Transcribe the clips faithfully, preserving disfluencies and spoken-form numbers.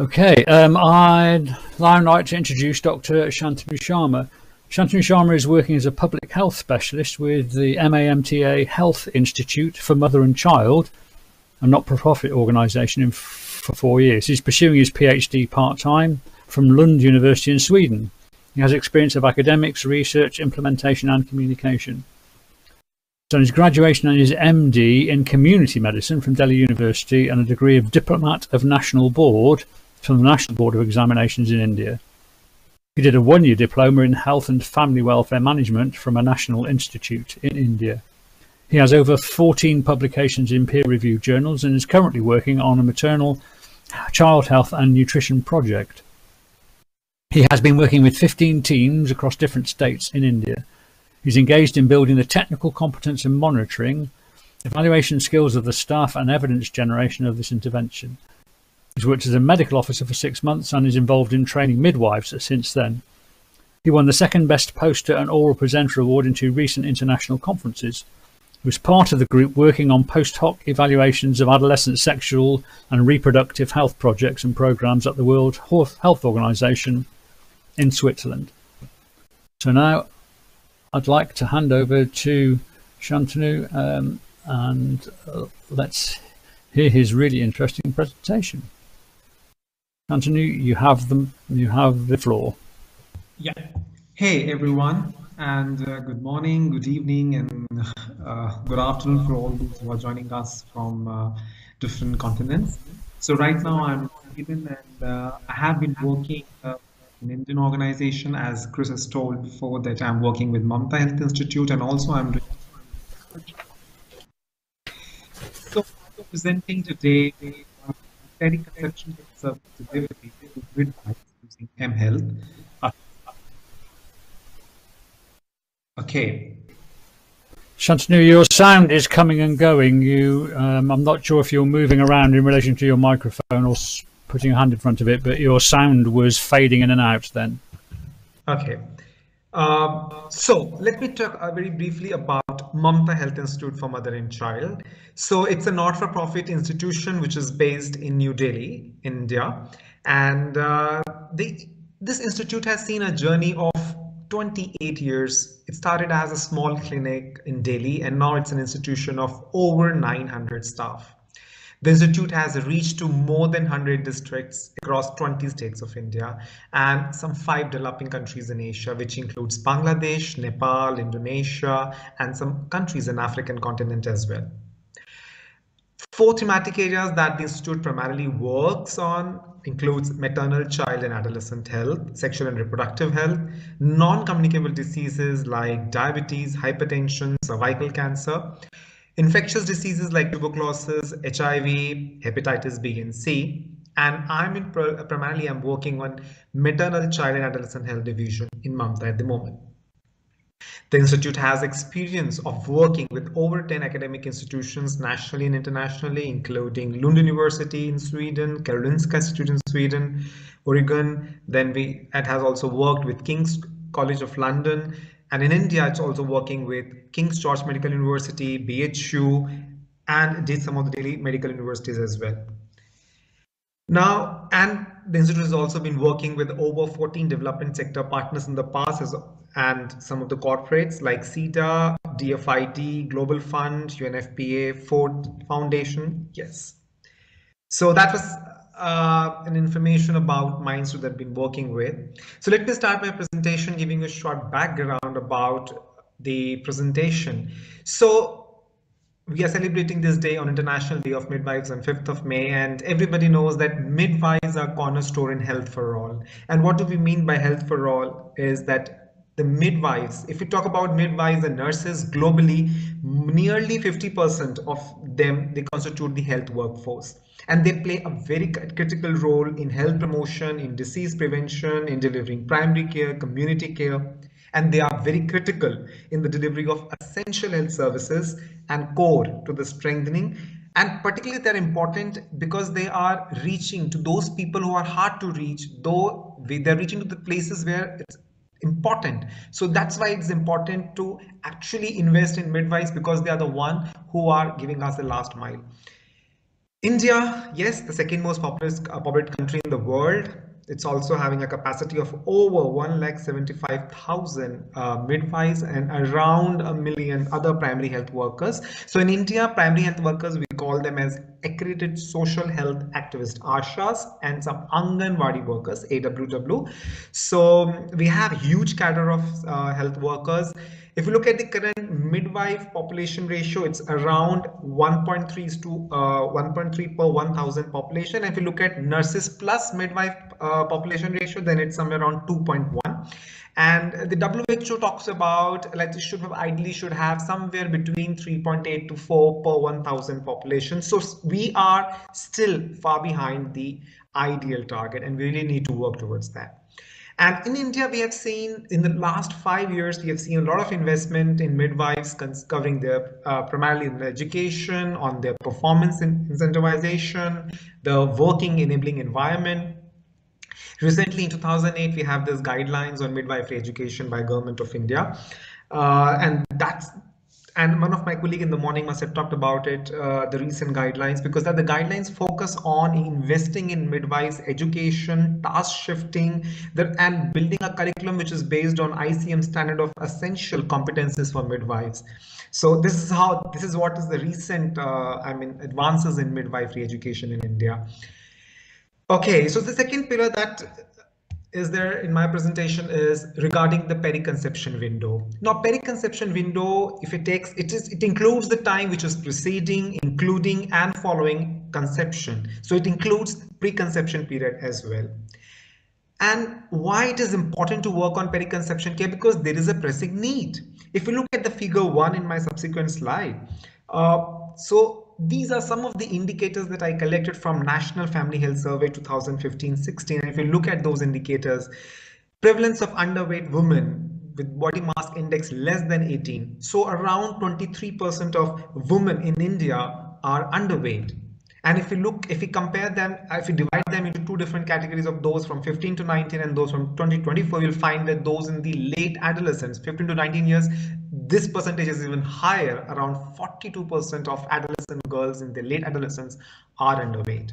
Okay, um, I'd now like to introduce Doctor Shantanu Sharma. Shantanu Sharma is working as a public health specialist with the MAMTA Health Institute for Mother and Child, a not-for-profit organisation, in for four years. He's pursuing his PhD part-time from Lund University in Sweden. He has experience of academics, research, implementation and communication. He's done his graduation and his M D in community medicine from Delhi University and a degree of Diplomat of National Board from the National Board of Examinations in India. He did a one-year diploma in health and family welfare management from a national institute in India. He has over fourteen publications in peer-reviewed journals and is currently working on a maternal child health and nutrition project. He has been working with fifteen teams across different states in India. He's engaged in building the technical competence and monitoring, evaluation skills of the staff and evidence generation of this intervention. He's worked as a medical officer for six months and is involved in training midwives since then. He won the second best poster and oral presenter award in two recent international conferences. He was part of the group working on post hoc evaluations of adolescent sexual and reproductive health projects and programs at the World Health Organization in Switzerland. So now I'd like to hand over to Shantanu um, and uh, let's hear his really interesting presentation. Shantanu, you have them. You have the floor. Yeah. Hey everyone, and uh, good morning, good evening, and uh, good afternoon for all those who are joining us from uh, different continents. So right now I'm in, and uh, I have been working uh, in an Indian organization, as Chris has told before, that I'm working with MAMTA Health Institute, and also I'm doing research. So I'm presenting today uh, Anteconception Sensitivity to Midwives using mHealth. Uh, okay. Shantanu, your sound is coming and going. You, um, I'm not sure if you're moving around in relation to your microphone or putting your hand in front of it, but your sound was fading in and out then. Okay. Um, so let me talk uh, very briefly about MAMTA Health Institute for Mother and Child. So it's a not-for-profit institution which is based in New Delhi, India. And uh, they, this institute has seen a journey of twenty-eight years. It started as a small clinic in Delhi, and now it's an institution of over nine hundred staff. The institute has reached to more than one hundred districts across twenty states of India and some five developing countries in Asia, which includes Bangladesh, Nepal, Indonesia, and some countries in African continent as well. Four thematic areas that the institute primarily works on includes maternal, child and adolescent health, sexual and reproductive health, non-communicable diseases like diabetes, hypertension, cervical cancer, infectious diseases like tuberculosis, H I V, hepatitis B and C, and I'm in pro primarily I'm working on maternal, child and adolescent health division in MAMTA at the moment. The institute has experience of working with over ten academic institutions nationally and internationally, including Lund University in Sweden, Karolinska Institute in Sweden, Oregon. Then we it has also worked with King's College of London, and in India it's also working with King George Medical University, B H U, and did some of the Delhi medical universities as well. Now, and the institute has also been working with over fourteen development sector partners in the past, as, and some of the corporates like CIDA, D F I D, Global Fund, U N F P A, Ford Foundation. Yes. So that was uh, an information about my institute that I've been working with. So let me start my presentation giving a short background about the presentation. So we are celebrating this day on International Day of Midwives on fifth of May, and everybody knows that midwives are cornerstone in health for all. And what do we mean by health for all is that the midwives, if we talk about midwives and nurses globally, nearly fifty percent of them, they constitute the health workforce. And they play a very critical role in health promotion, in disease prevention, in delivering primary care, community care. And they are very critical in the delivery of essential health services and core to the strengthening. And particularly they're important because they are reaching to those people who are hard to reach, though they're reaching to the places where it's important. So that's why it's important to actually invest in midwives, because they are the one who are giving us the last mile. India, yes, the second most populous uh, populated country in the world. It's also having a capacity of over one lakh seventy-five thousand uh, midwives and around a million other primary health workers. So in India, primary health workers, we call them as accredited social health activist ASHAs, and some Anganwadi workers, A W W. So we have huge cadre of uh, health workers. If you look at the current midwife population ratio, it's around one point three per one thousand population. If you look at nurses plus midwife uh, population ratio, then it's somewhere around two point one. And the W H O talks about, like, it should have, ideally should have somewhere between three point eight to four per one thousand population. So we are still far behind the ideal target, and we really need to work towards that. And in India, we have seen in the last five years, we have seen a lot of investment in midwives, covering their uh, primarily in education, on their performance incentivization, the working enabling environment. Recently, in two thousand eight, we have these guidelines on midwifery education by Government of India, uh, and that's. And one of my colleagues in the morning must have talked about it, uh, the recent guidelines, because that the guidelines focus on investing in midwives, education, task shifting, and building a curriculum which is based on I C M standard of essential competencies for midwives. So this is how, this is what is the recent, uh, I mean, advances in midwifery education in India. Okay, so the second pillar that is there in my presentation is regarding the periconception window. Now, periconception window, if it takes, it is, it includes the time which is preceding, including, and following conception. So it includes preconception period as well. And why it is important to work on periconception care? Because there is a pressing need. If you look at the figure one in my subsequent slide, uh, so these are some of the indicators that I collected from National Family Health Survey twenty fifteen sixteen. And if you look at those indicators, prevalence of underweight women with body mass index less than eighteen. So around twenty-three percent of women in India are underweight. And if you look, if you compare them, if you divide them into two different categories of those from fifteen to nineteen and those from twenty to twenty-four, you'll find that those in the late adolescence, fifteen to nineteen years, this percentage is even higher. Around forty-two percent of adolescent girls in their late adolescence are underweight.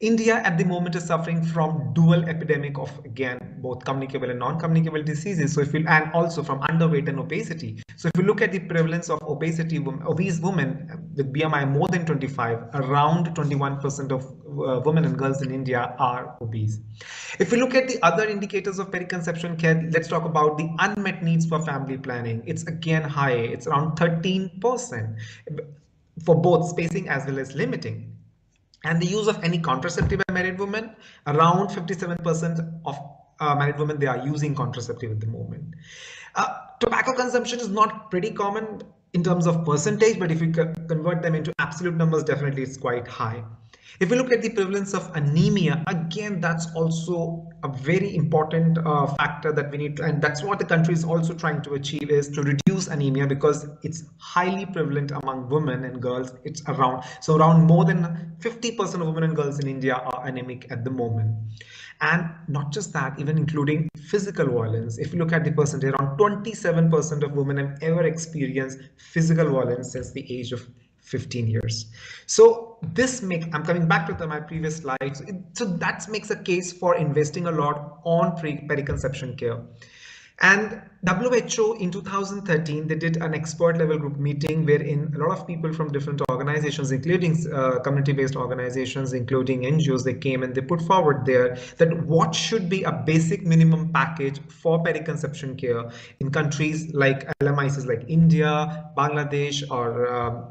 India at the moment is suffering from dual epidemic of, again, both communicable and non-communicable diseases. So if you, and also from underweight and obesity. So if you look at the prevalence of obesity, obese women with B M I more than twenty-five, around twenty-one percent of uh, women and girls in India are obese. If you look at the other indicators of periconception care, let's talk about the unmet needs for family planning. It's again high. It's around thirteen percent for both spacing as well as limiting. And the use of any contraceptive by married women, around fifty-seven percent of uh, married women, they are using contraceptive at the moment. Uh, tobacco consumption is not pretty common in terms of percentage, but if you convert them into absolute numbers, definitely it's quite high. If you look at the prevalence of anemia, again, that's also a very important uh, factor that we need to, and that's what the country is also trying to achieve, is to reduce anemia, because it's highly prevalent among women and girls. It's around, so around more than fifty percent of women and girls in India are anemic at the moment. And not just that, even including physical violence. If you look at the percentage, around twenty-seven percent of women have ever experienced physical violence since the age of fifteen years. So this make, I'm coming back to the, my previous slides. It, so that makes a case for investing a lot on pre, periconception care. And W H O in two thousand thirteen, they did an expert level group meeting wherein a lot of people from different organizations, including uh, community-based organizations, including N G Os, they came and they put forward there that what should be a basic minimum package for periconception care in countries like L M I Cs like India, Bangladesh, or um,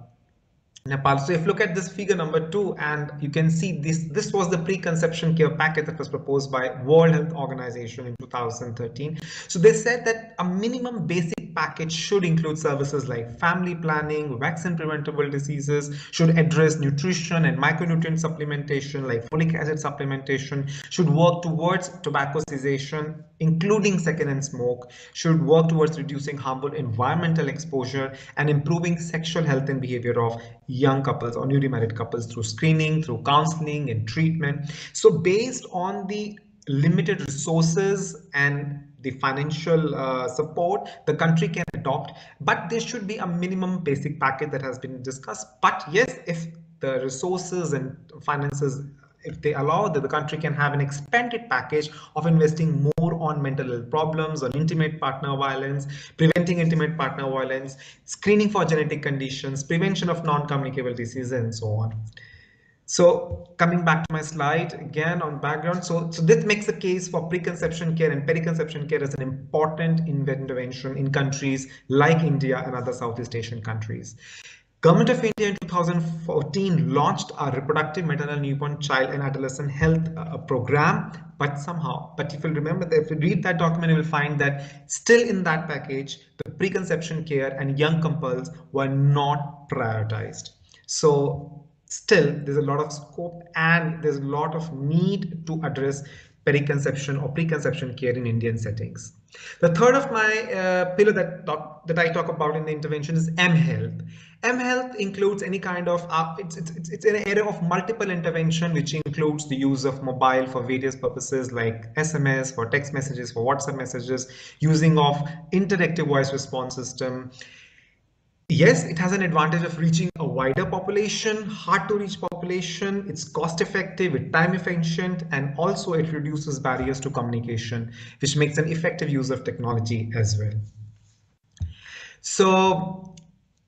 Nepal. So if you look at this figure number two, and you can see this, this was the preconception care package that was proposed by World Health Organization in two thousand thirteen. So they said that a minimum basic package should include services like family planning, vaccine preventable diseases, should address nutrition and micronutrient supplementation like folic acid supplementation, should work towards tobacco cessation, including secondhand smoke, should work towards reducing harmful environmental exposure and improving sexual health and behavior of young couples or newly married couples through screening, through counseling and treatment. So based on the limited resources and the financial uh, support, the country can adopt, but there should be a minimum basic package that has been discussed. But yes, if the resources and finances, if they allow, that the country can have an expanded package of investing more on mental health problems, on intimate partner violence, preventing intimate partner violence, screening for genetic conditions, prevention of non-communicable diseases, and so on. So coming back to my slide again on background, so, so this makes the case for preconception care and periconception care as an important intervention in countries like India and other Southeast Asian countries. Government of India in two thousand fourteen launched our reproductive, maternal, newborn, child and adolescent health uh, program. But somehow, but if you remember, that if you read that document, you will find that still in that package, the preconception care and young couples were not prioritized. So still, there's a lot of scope and there's a lot of need to address periconception or preconception care in Indian settings. The third of my uh, pillar that, talk, that I talk about in the intervention is mHealth. mHealth includes any kind of, uh, it's, it's, it's, it's an area of multiple intervention, which includes the use of mobile for various purposes like S M S, for text messages, for WhatsApp messages, using of interactive voice response system. Yes, it has an advantage of reaching a wider population, hard to reach population. It's cost effective, it's time efficient, and also it reduces barriers to communication, which makes an effective use of technology as well. So,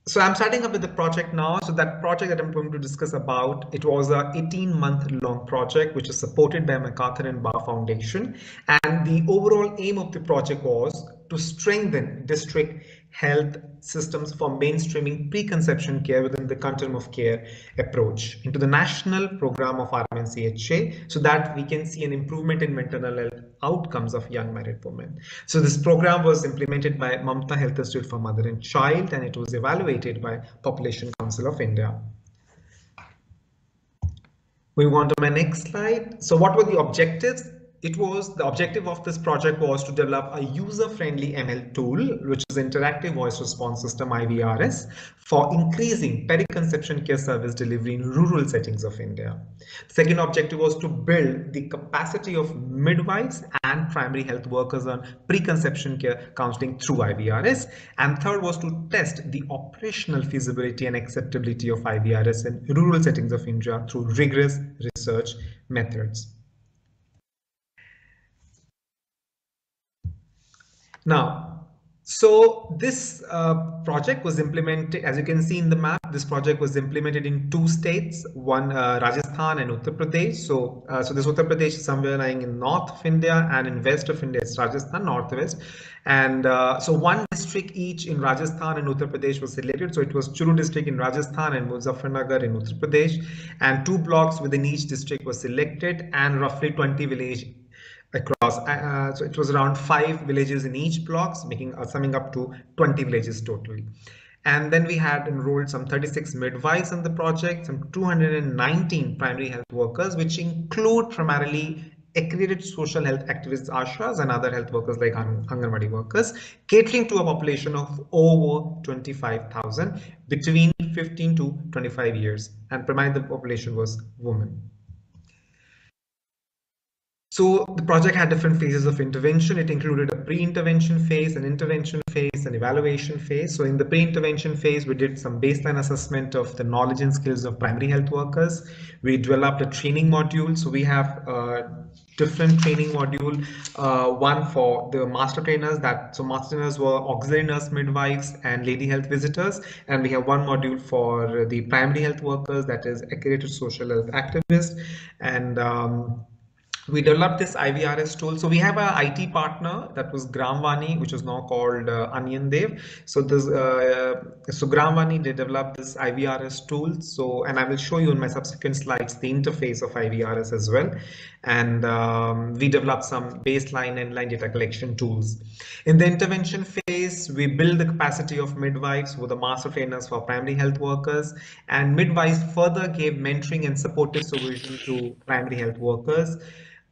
so I'm starting up with the project now. So that project that I'm going to discuss about, it was a eighteen month long project, which is supported by MacArthur and Barr Foundation. And the overall aim of the project was to strengthen district health systems for mainstreaming preconception care within the continuum of care approach into the national program of R M N C H A, so that we can see an improvement in mental health outcomes of young married women. So this program was implemented by MAMTA Health Institute for Mother and Child, and it was evaluated by Population Council of India. We move on to my next slide. So what were the objectives? It was the objective of this project was to develop a user-friendly M L tool, which is interactive voice response system I V R S, for increasing periconception care service delivery in rural settings of India. The second objective was to build the capacity of midwives and primary health workers on preconception care counseling through I V R S. And third was to test the operational feasibility and acceptability of I V R S in rural settings of India through rigorous research methods. Now, so this uh, project was implemented, as you can see in the map, this project was implemented in two states, one uh, Rajasthan and Uttar Pradesh. So, uh, so this Uttar Pradesh is somewhere lying in north of India, and in west of India, it's Rajasthan, northwest. And uh, so one district each in Rajasthan and Uttar Pradesh was selected. So it was Churu district in Rajasthan and Muzaffarnagar in Uttar Pradesh. And two blocks within each district was selected, and roughly twenty villages across, uh, so it was around five villages in each blocks, making uh, summing up to twenty villages totally. And then we had enrolled some thirty-six midwives in the project, some two hundred nineteen primary health workers, which include primarily accredited social health activists, ASHAs, and other health workers like Anganwadi workers, catering to a population of over twenty-five thousand between fifteen to twenty-five years, and primarily the population was women. So the project had different phases of intervention. It included a pre-intervention phase, an intervention phase, an evaluation phase. So in the pre-intervention phase, we did some baseline assessment of the knowledge and skills of primary health workers. We developed a training module. So we have uh, different training module, uh, one for the master trainers, that so master trainers were auxiliary nurse midwives and lady health visitors, and we have one module for the primary health workers, that is accredited social health activists, and um, we developed this I V R S tool. So we have an I T partner that was Gramvani, which is now called uh, Onion Dev. So this, uh, so Gramvani, they developed this I V R S tool. So, and I will show you in my subsequent slides the interface of I V R S as well. And um, we developed some baseline and line data collection tools. In the intervention phase, we build the capacity of midwives with the master trainers for primary health workers, and midwives further gave mentoring and supportive supervision to primary health workers.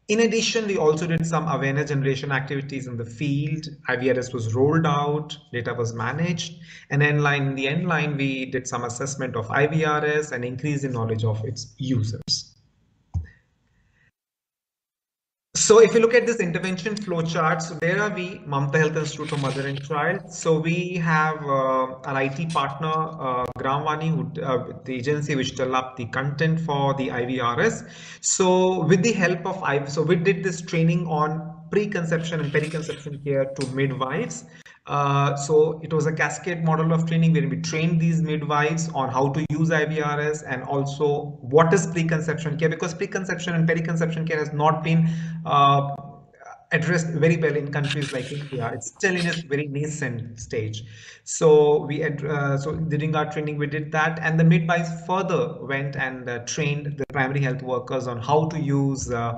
In addition, we also did some awareness generation activities in the field. I V R S was rolled out, data was managed, and in line, in the end line, we did some assessment of I V R S and increase in knowledge of its users. So if you look at this intervention flowchart, so where are we? MAMTA Health Institute for Mother and Child. So we have uh, an I T partner, uh, Gramvani, who, uh, the agency which developed the content for the I V R S. So with the help of I V, so we did this training on preconception and periconception care to midwives. Uh, so it was a cascade model of training where we trained these midwives on how to use I V R S and also what is preconception care, because preconception and periconception care has not been uh, addressed very well in countries like India. It's still in its very nascent stage. So we uh, so during our training we did that, and the midwives further went and uh, trained the primary health workers on how to use uh,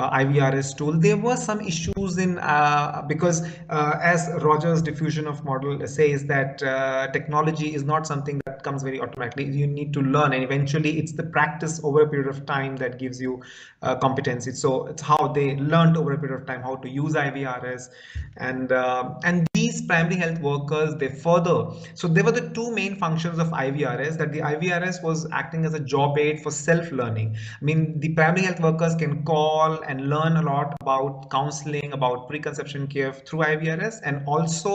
Uh, I V R S tool. There were some issues in uh, because uh, as Rogers diffusion of model says that uh, technology is not something that comes very automatically. You need to learn, and eventually it's the practice over a period of time that gives you uh, competency. So it's how they learned over a period of time how to use I V R S, and uh, and these primary health workers, they further, so there were the two main functions of I V R S, that the I V R S was acting as a job aid for self-learning. I mean, the primary health workers can call and learn a lot about counseling, about preconception care through I V R S, and also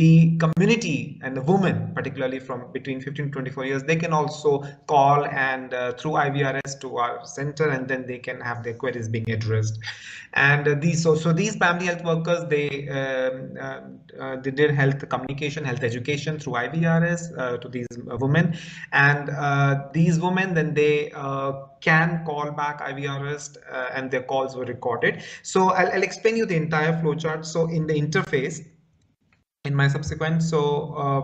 the community and the women, particularly from between fifteen to twenty-four years, they can also call and uh, through I V R S to our center, and then they can have their queries being addressed. And uh, these, so, so these family health workers, they um, uh, uh, they did health communication, health education through I V R S uh, to these uh, women, and uh, these women then they uh, can call back I V R S uh, and their calls were recorded. So I'll, I'll explain you the entire flowchart. So in the interface, in my subsequent, so uh,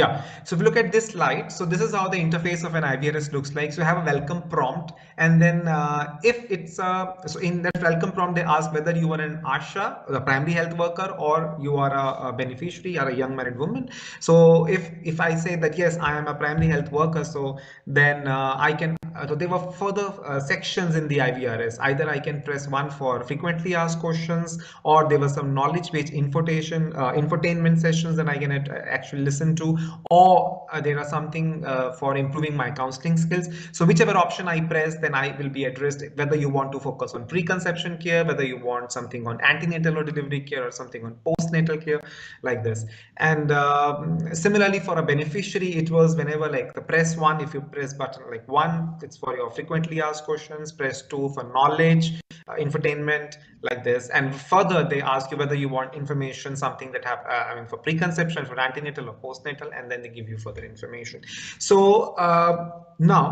yeah, so if you look at this slide, so this is how the interface of an I V R S looks like. So you have a welcome prompt, and then uh, if it's a, so in that welcome prompt, they ask whether you are an ASHA, a primary health worker, or you are a, a beneficiary or a young married woman. So if, if I say that, yes, I am a primary health worker, so then uh, I can, so there were further uh, sections in the I V R S. Either I can press one for frequently asked questions, or there were some knowledge based infotation, uh, infotainment sessions that I can at, actually listen to, or uh, there are something uh, for improving my counseling skills. So whichever option I press, then I will be addressed, whether you want to focus on preconception care, whether you want something on antenatal or delivery care, or something on postnatal care, like this. And uh, similarly for a beneficiary, it was whenever like the press one, if you press button like one, it's for your frequently asked questions, press two for knowledge, uh, infotainment, like this. And further, they ask you whether you want information, something that have, uh, I mean, for preconception, for antenatal or postnatal, and then they give you further information. So uh, now,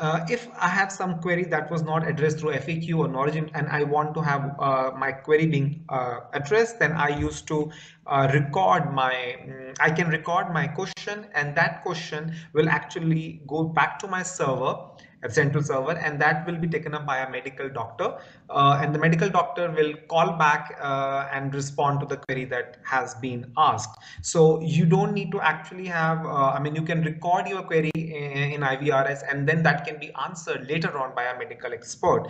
Uh, if I have some query that was not addressed through F A Q or knowledge, and I want to have uh, my query being uh, addressed, then I used to uh, record my, um, I can record my question, and that question will actually go back to my server, a central server, and that will be taken up by a medical doctor, uh, and the medical doctor will call back uh, and respond to the query that has been asked. So you don't need to actually have, uh, I mean, you can record your query in, in I V R S, and then that can be answered later on by a medical expert.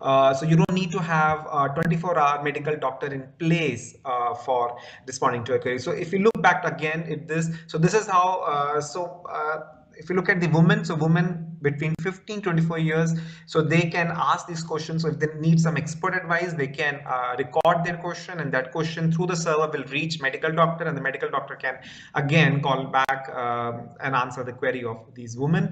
Uh, so you don't need to have a twenty-four hour medical doctor in place uh, for responding to a query. So if you look back again at this, so this is how, uh, so uh, if you look at the women, so women between fifteen to twenty-four years, so they can ask these questions. So if they need some expert advice, they can uh, record their question, and that question through the server will reach medical doctor, and the medical doctor can again call back uh, and answer the query of these women.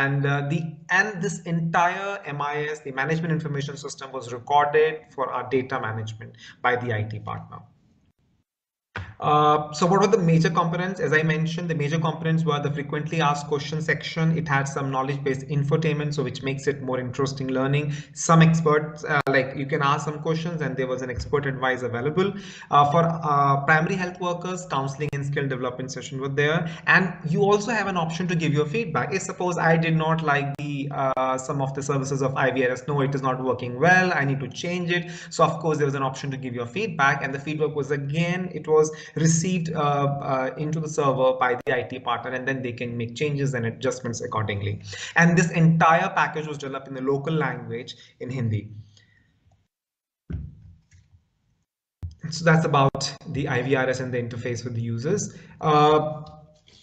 And uh, the and this entire M I S, the management information system, was recorded for our data management by the I T partner. Uh, so what were the major components? As I mentioned, the major components were the frequently asked questions section. It had some knowledge based infotainment, so which makes it more interesting learning. Some experts, uh, like you can ask some questions, and there was an expert advice available. Uh, for uh, primary health workers, counseling and skill development session were there. And you also have an option to give your feedback. If suppose I did not like the uh, some of the services of I V R S, no, it is not working well, I need to change it. So of course, there was an option to give your feedback, and the feedback was again, it was received uh, uh, into the server by the I T partner, and then they can make changes and adjustments accordingly. And this entire package was developed in the local language in Hindi. So that's about the I V R S and the interface with the users. Uh,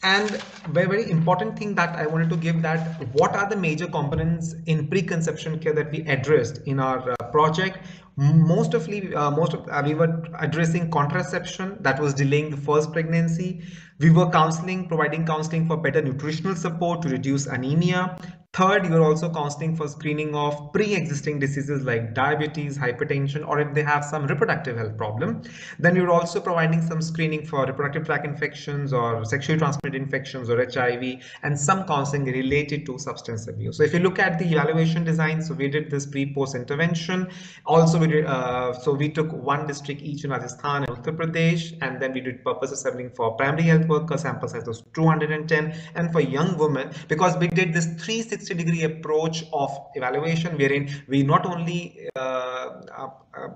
And very, very important thing that I wanted to give, that what are the major components in preconception care that we addressed in our uh, project. Most of, uh, most of uh, we were addressing contraception, that was delaying the first pregnancy. We were counseling, providing counseling for better nutritional support to reduce anemia. Third, you are also counseling for screening of pre-existing diseases like diabetes, hypertension, or if they have some reproductive health problem. Then you're also providing some screening for reproductive tract infections or sexually transmitted infections or H I V, and some counseling related to substance abuse. So if you look at the evaluation design, so we did this pre-post intervention. Also, we did, uh, so we took one district each in Rajasthan and Uttar Pradesh, and then we did purpose assessing for primary health workers, sample size was two hundred ten, and for young women, because we did this three sixty degree approach of evaluation, wherein we not only uh, uh,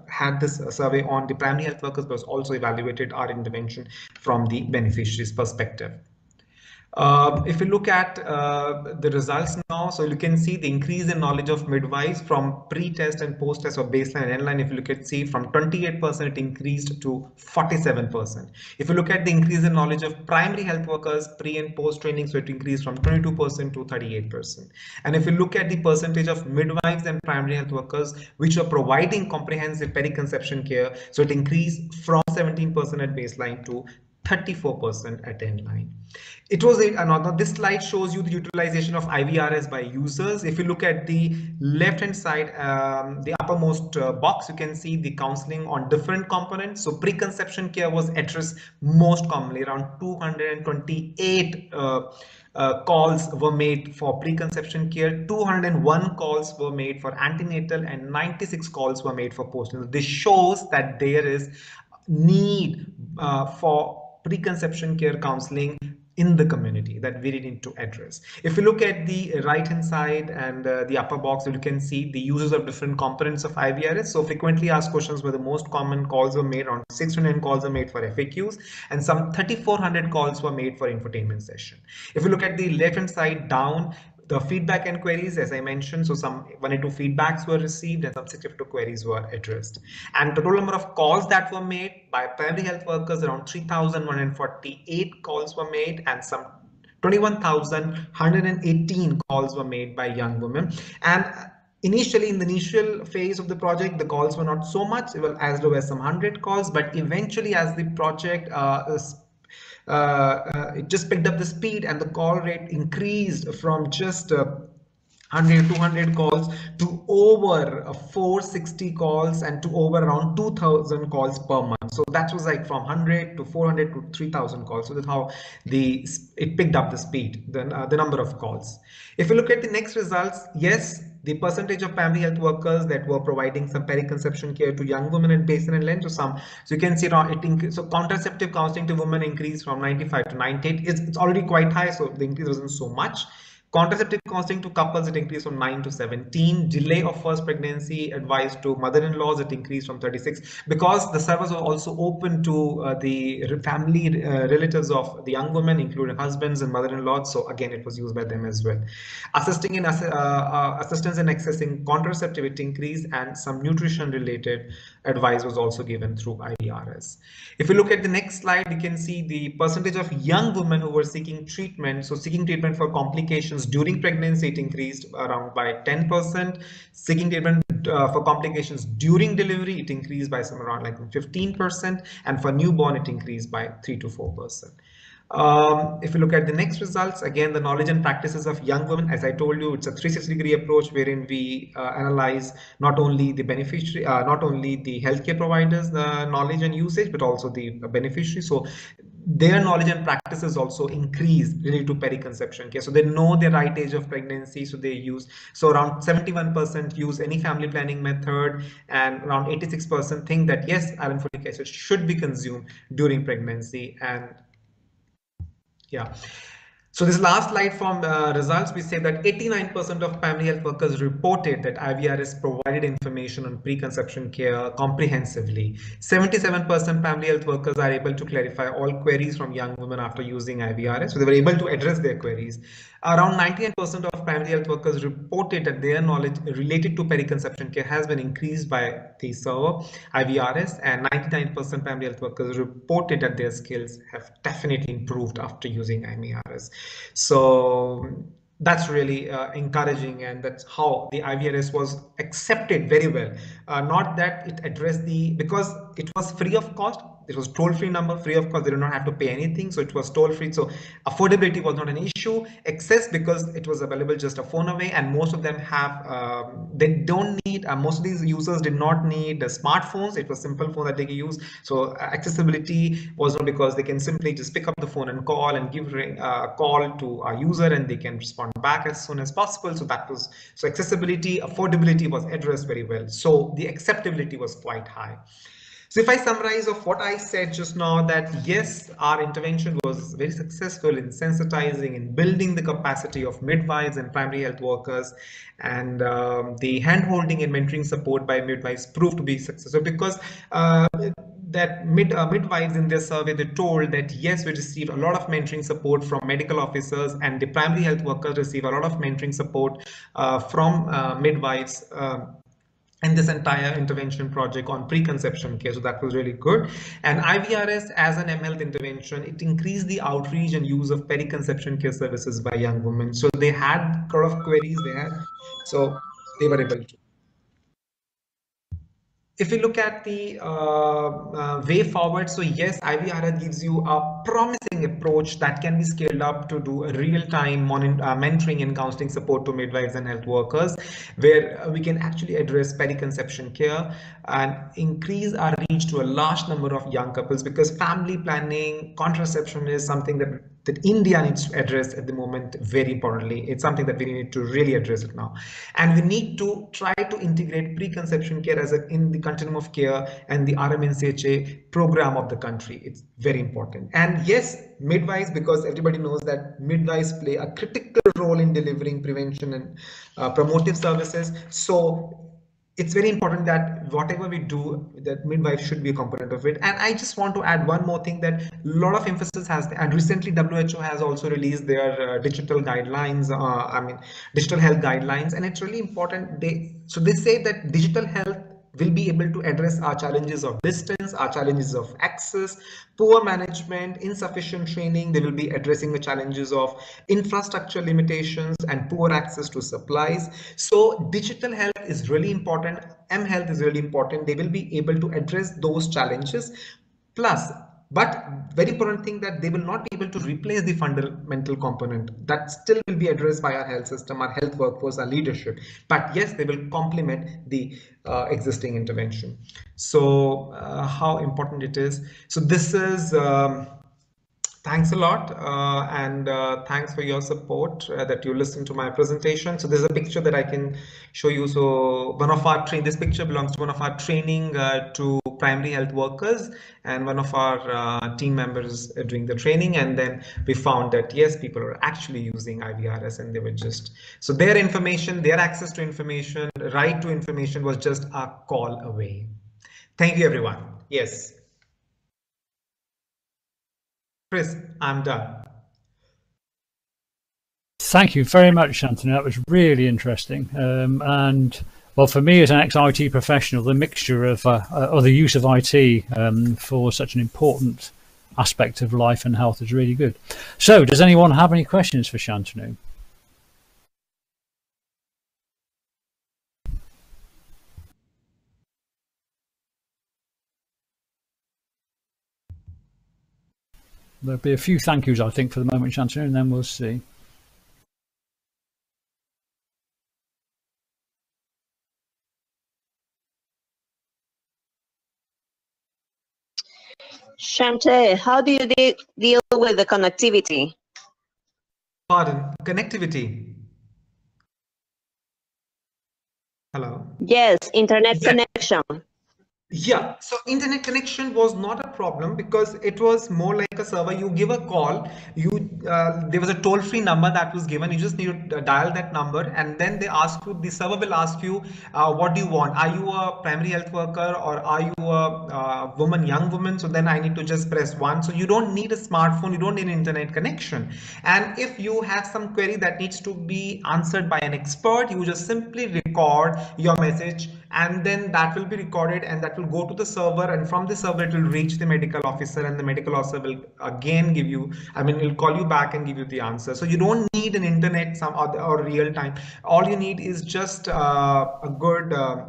had this survey on the primary health workers, but also evaluated our intervention from the beneficiaries' perspective. Uh, if you look at uh, the results now, so you can see the increase in knowledge of midwives from pre-test and post-test or baseline and endline. If you look at, see, from twenty-eight percent it increased to forty-seven percent. If you look at the increase in knowledge of primary health workers pre and post training, so it increased from twenty-two percent to thirty-eight percent. And if you look at the percentage of midwives and primary health workers which are providing comprehensive periconception care, so it increased from seventeen percent at baseline to thirty-four percent at endline. It was a, another, this slide shows you the utilization of I V R S by users. If you look at the left hand side, um, the uppermost uh, box, you can see the counseling on different components. So preconception care was addressed most commonly. Around two hundred twenty-eight uh, uh, calls were made for preconception care, two hundred one calls were made for antenatal, and ninety-six calls were made for postnatal. This shows that there is need uh, for preconception care counseling in the community that we need to address. If you look at the right hand side and uh, the upper box, you can see the uses of different components of I V R S. So frequently asked questions were the most common calls were made, around six hundred calls were made for F A Qs, and some thirty-four hundred calls were made for infotainment session. If you look at the left hand side down, the feedback and queries, as I mentioned, so some one hundred two feedbacks were received and some sixty-two queries were addressed. And the total number of calls that were made by primary health workers, around three thousand one hundred forty-eight calls were made, and some twenty-one thousand one hundred eighteen calls were made by young women. And initially, in the initial phase of the project, the calls were not so much, well, as low as some one hundred calls, but eventually as the project uh, is Uh, uh, it just picked up the speed, and the call rate increased from just uh, one hundred, two hundred calls to over uh, four hundred sixty calls, and to over around two thousand calls per month. So that was like from one hundred to four hundred to three thousand calls. So that's how the it picked up the speed, then uh, the number of calls. If you look at the next results, yes, the percentage of primary health workers that were providing some periconception care to young women at baseline and length, so some, so you can see it, so contraceptive counseling to women increased from ninety-five to ninety-eight. It's, it's already quite high, so the increase wasn't so much. Contraceptive counseling to couples, it increased from nine to seventeen. Delay of first pregnancy advice to mother-in-laws, it increased from thirty-six, because the service was also open to uh, the family uh, relatives of the young women, including husbands and mother-in-laws. So again, it was used by them as well. Assisting in uh, uh, assistance in accessing contraceptive, it increased, and some nutrition-related advice was also given through I V R S. If you look at the next slide, you can see the percentage of young women who were seeking treatment. So seeking treatment for complications during pregnancy, it increased around by ten percent. Seeking treatment uh, for complications during delivery, it increased by some around like fifteen percent, and for newborn it increased by three to four percent. Um, if you look at the next results, again, the knowledge and practices of young women, as I told you, it's a three sixty degree approach wherein we uh, analyze not only the beneficiary, uh, not only the healthcare providers, the knowledge and usage, but also the beneficiary. So their knowledge and practices also increase related to periconception care. So they know the right age of pregnancy, so they use, so around seventy-one percent use any family planning method, and around eighty-six percent think that yes, iron folic acid should be consumed during pregnancy. And yeah, So this last slide from uh, results, we say that eighty-nine percent of family health workers reported that I V R S provided information on preconception care comprehensively. seventy-seven percent family health workers are able to clarify all queries from young women after using I V R S. So they were able to address their queries. Around ninety-eight percent of family health workers reported that their knowledge related to periconception care has been increased by the server I V R S, and ninety-nine percent family health workers reported that their skills have definitely improved after using I V R S. So that's really uh, encouraging, and that's how the I V R S was accepted very well. Uh, not that it addressed the, because it was free of cost. It was toll-free number, free of course, they did not have to pay anything, so it was toll-free. So affordability was not an issue. Access, because it was available just a phone away, and most of them have, um, they don't need, uh, most of these users did not need uh, smartphones. It was simple phone that they could use. So uh, accessibility was not, because they can simply just pick up the phone and call and give a uh, call to a user and they can respond back as soon as possible. So that was, so accessibility, affordability was addressed very well. So the acceptability was quite high. So if I summarize of what I said just now, that yes, our intervention was very successful in sensitizing and building the capacity of midwives and primary health workers, and um, the handholding and mentoring support by midwives proved to be successful, because uh, that mid, uh, midwives in their survey, they told that yes, we received a lot of mentoring support from medical officers, and the primary health workers receive a lot of mentoring support uh, from uh, midwives uh, in this entire intervention project on preconception care. So that was really good. And I V R S as an mHealth intervention, it increased the outreach and use of periconception care services by young women. So they had a lot of queries there, so they were able to. If we look at the uh, uh, way forward, so yes, I V R S gives you a promising approach that can be scaled up to do real-time monitor, uh, mentoring and counseling support to midwives and health workers, where we can actually address periconception care and increase our reach to a large number of young couples, because family planning, contraception is something that that India needs to address at the moment very importantly. It's something that we need to really address it now. And we need to try to integrate preconception care as a, in the continuum of care and the R M N C H A program of the country. It's very important. And yes, midwives, because everybody knows that midwives play a critical role in delivering prevention and uh, promotive services. So it's very important that whatever we do, that midwife should be a component of it. And I just want to add one more thing, that a lot of emphasis has, and recently W H O has also released their uh, digital guidelines, uh, I mean, digital health guidelines. And it's really important. They, so they say that digital health will be able to address our challenges of distance, our challenges of access, poor management, insufficient training. They will be addressing the challenges of infrastructure limitations and poor access to supplies. So digital health is really important. mHealth is really important. They will be able to address those challenges. Plus, but very important thing, that they will not be able to replace the fundamental component that still will be addressed by our health system, our health workforce, our leadership. But yes, they will complement the uh, existing intervention. So uh, how important it is. So this is, um, thanks a lot. Uh, and uh, thanks for your support, uh, that you listened to my presentation. So there's a picture that I can show you. So one of our train, this picture belongs to one of our training uh, to primary health workers, and one of our uh, team members doing the training, and then we found that yes, people are actually using I V R S, and they were just, so their information, their access to information, right to information was just a call away. Thank you everyone. Yes. Chris, I'm done. Thank you very much, Shantanu. That was really interesting. Um, and well, for me as an ex-I T professional, the mixture of uh, or the use of I T um, for such an important aspect of life and health is really good. So does anyone have any questions for Shantanu? There'll be a few thank yous, I think, for the moment, Shantanu, and then we'll see. Shante, how do you de deal with the connectivity? Pardon, connectivity? Hello? Yes, internet yeah. connection. Yeah, so internet connection was not a problem because it was more like a server. You give a call, you uh, there was a toll-free number that was given. You just need to dial that number, and then they ask you, the server will ask you, uh, what do you want? Are you a primary health worker or are you a uh, woman, young woman? So then I need to just press one. So you don't need a smartphone, you don't need an internet connection. And if you have some query that needs to be answered by an expert, you just simply record your message, and then that will be recorded and that will go to the server, and from the server it will reach the medical officer, and the medical officer will again give you, I mean, it'll call you back and give you the answer. So you don't need an internet some other, or real time. All you need is just uh, a good, uh,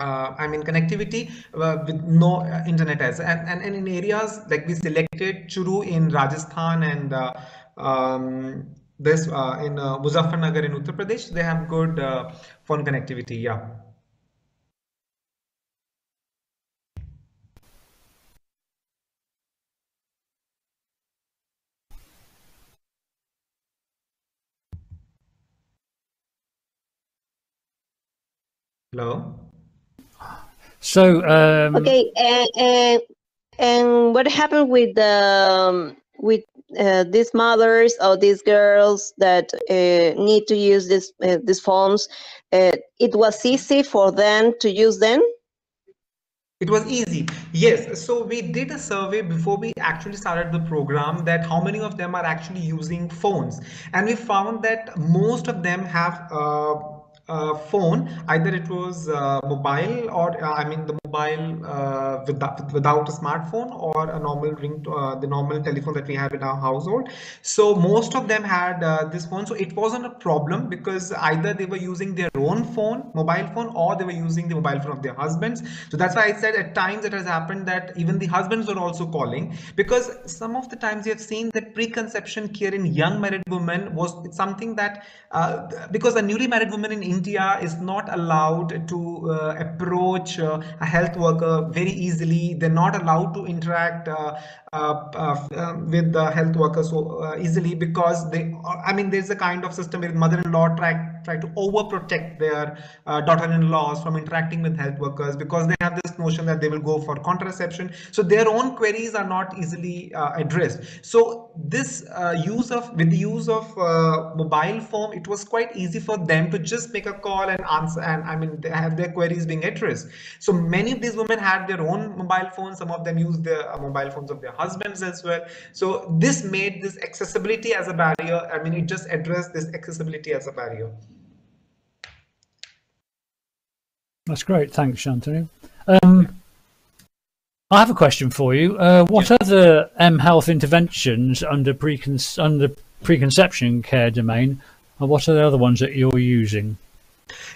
uh, I mean, connectivity uh, with no uh, internet as, and, and, and in areas like we selected Churu in Rajasthan and uh, um, this uh, in uh, Muzaffarnagar in Uttar Pradesh, they have good uh, phone connectivity, yeah. Hello. So um, okay, and, and and what happened with um, with uh, these mothers or these girls that uh, need to use this uh, these phones? Uh, it was easy for them to use them. It was easy. Yes. So we did a survey before we actually started the program that how many of them are actually using phones, and we found that most of them have. Uh, Uh, phone, either it was uh, mobile or uh, I mean the mobile uh, without, without a smartphone or a normal ring, to, uh, the normal telephone that we have in our household. So most of them had uh, this phone. So it wasn't a problem because either they were using their own phone, mobile phone, or they were using the mobile phone of their husbands. So that's why I said at times it has happened that even the husbands were also calling, because some of the times you have seen that preconception care in young married women was something that uh, because a newly married woman in India India is not allowed to uh, approach uh, a health worker very easily. They're not allowed to interact uh, uh, uh, with the health worker so uh, easily because they, I mean, there's a kind of system where mother-in-law try, try to overprotect their uh, daughter-in-laws from interacting with health workers because they have this notion that they will go for contraception. So their own queries are not easily uh, addressed. So this uh, use of, with the use of uh, mobile phone, it was quite easy for them to just make a call and answer, and I mean they have their queries being addressed. So many of these women had their own mobile phones, some of them used the uh, mobile phones of their husbands as well. So this made this accessibility as a barrier, I mean it just addressed this accessibility as a barrier. That's great, thanks Shantanu. Um, I have a question for you. Uh, what yeah. other mHealth interventions under, precon under preconception care domain, and what are the other ones that you're using?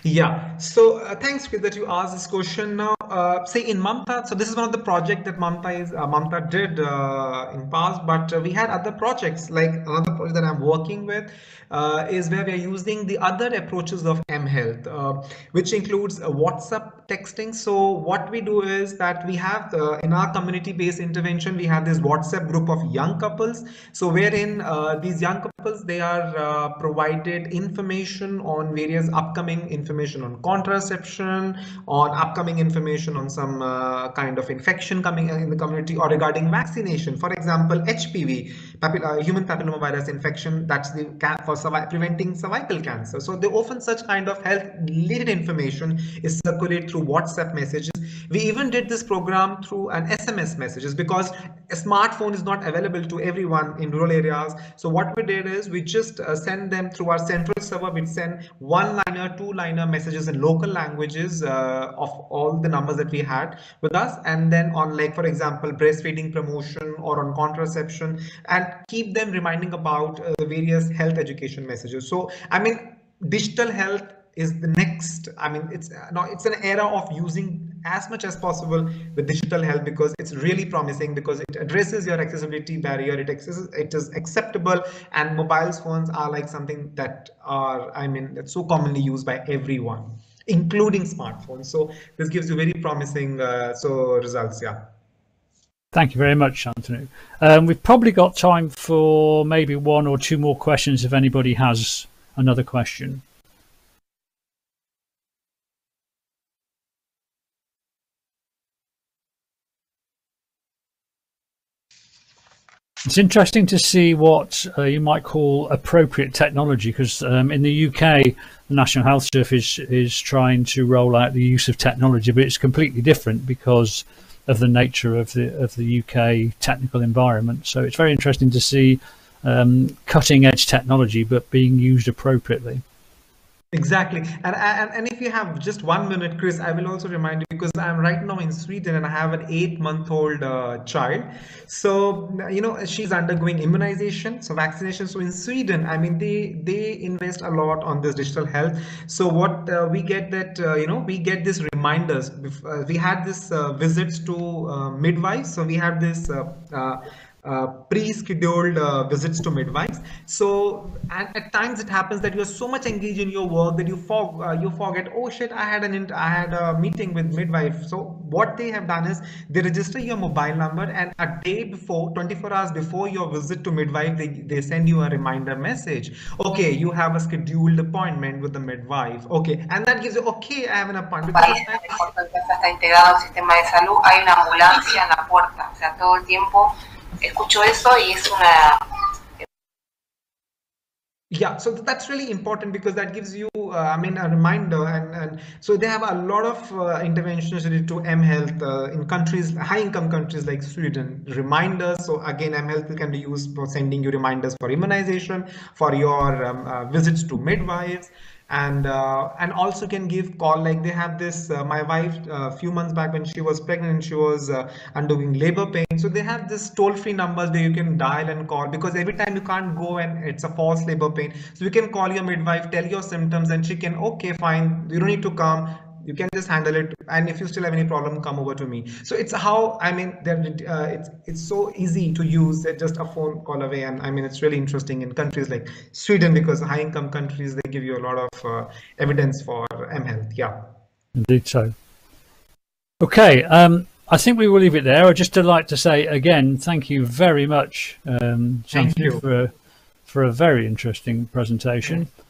Yeah, so uh, thanks Chris that you asked this question. Now, uh, say in MAMTA, so this is one of the projects that MAMTA is uh, MAMTA did uh, in past, but uh, we had other projects. Like another project that I'm working with uh, is where we are using the other approaches of mHealth, uh, which includes uh, WhatsApp texting. So what we do is that we have the, in our community-based intervention, we have this WhatsApp group of young couples. So wherein uh, these young couples, they are uh, provided information on various upcoming information on contraception, on upcoming information on some uh, kind of infection coming in the community, or regarding vaccination, for example H P V, papilla, human papillomavirus infection, that's the for preventing cervical cancer. So they often such kind of health related information is circulated through WhatsApp messages. We even did this program through an S M S messages because a smartphone is not available to everyone in rural areas. So what we did is we just uh, send them through our central server. We send one liner, two liner messages in local languages uh, of all the numbers that we had with us, and then on, like for example, breastfeeding promotion or on contraception, and keep them reminding about uh, the various health education messages. So I mean, digital health is the next. I mean, it's now it's an era of using as much as possible with digital health because it's really promising, because it addresses your accessibility barrier, it accesses, it is acceptable, and mobile phones are like something that are, I mean, that's so commonly used by everyone, including smartphones. So this gives you very promising uh, so results, yeah. Thank you very much, Shantanu. Um, we've probably got time for maybe one or two more questions if anybody has another question. It's interesting to see what uh, you might call appropriate technology, because um, in the U K, the National Health Service is, is trying to roll out the use of technology, but it's completely different because of the nature of the of the U K technical environment. So it's very interesting to see um, cutting edge technology, but being used appropriately. Exactly. And, and and if you have just one minute, Chris, I will also remind you, because I'm right now in Sweden and I have an eight-month-old uh, child. So, you know, she's undergoing immunization, so vaccination. So in Sweden, I mean, they, they invest a lot on this digital health. So what uh, we get that, uh, you know, we get these reminders. We had this uh, visits to uh, midwives. So we had this uh, uh, Uh, pre-scheduled uh, visits to midwives. So and at times it happens that you're so much engaged in your work that you for, uh, you forget, oh shit, I had an I had a meeting with midwife. So what they have done is they register your mobile number, and a day before, twenty-four hours before your visit to midwife, they, they send you a reminder message. Okay, you have a scheduled appointment with the midwife. Okay, and that gives you, okay, I have an appointment. Yeah, so that's really important, because that gives you, uh, I mean, a reminder. And, and so they have a lot of uh, interventions related to mHealth uh, in countries, high-income countries like Sweden. Reminders. So again, mHealth can be used for sending you reminders for immunization, for your um, uh, visits to midwives. And uh, and also can give call, like they have this, uh, my wife a uh, few months back when she was pregnant, she was uh, undergoing labor pain. So they have this toll-free numbers where you can dial and call, because every time you can't go and it's a false labor pain. So you can call your midwife, tell your symptoms, and she can, okay, fine, you don't need to come. You can just handle it, and if you still have any problem, come over to me. So it's how, I mean, uh, it's it's so easy to use, uh, just a phone call away. And I mean, it's really interesting in countries like Sweden, because high-income countries, they give you a lot of uh, evidence for mHealth. Yeah, indeed so. Okay, um, I think we will leave it there. I'd just like to say again, thank you very much, um, Shantanu, thank you for a, for a very interesting presentation. Mm-hmm.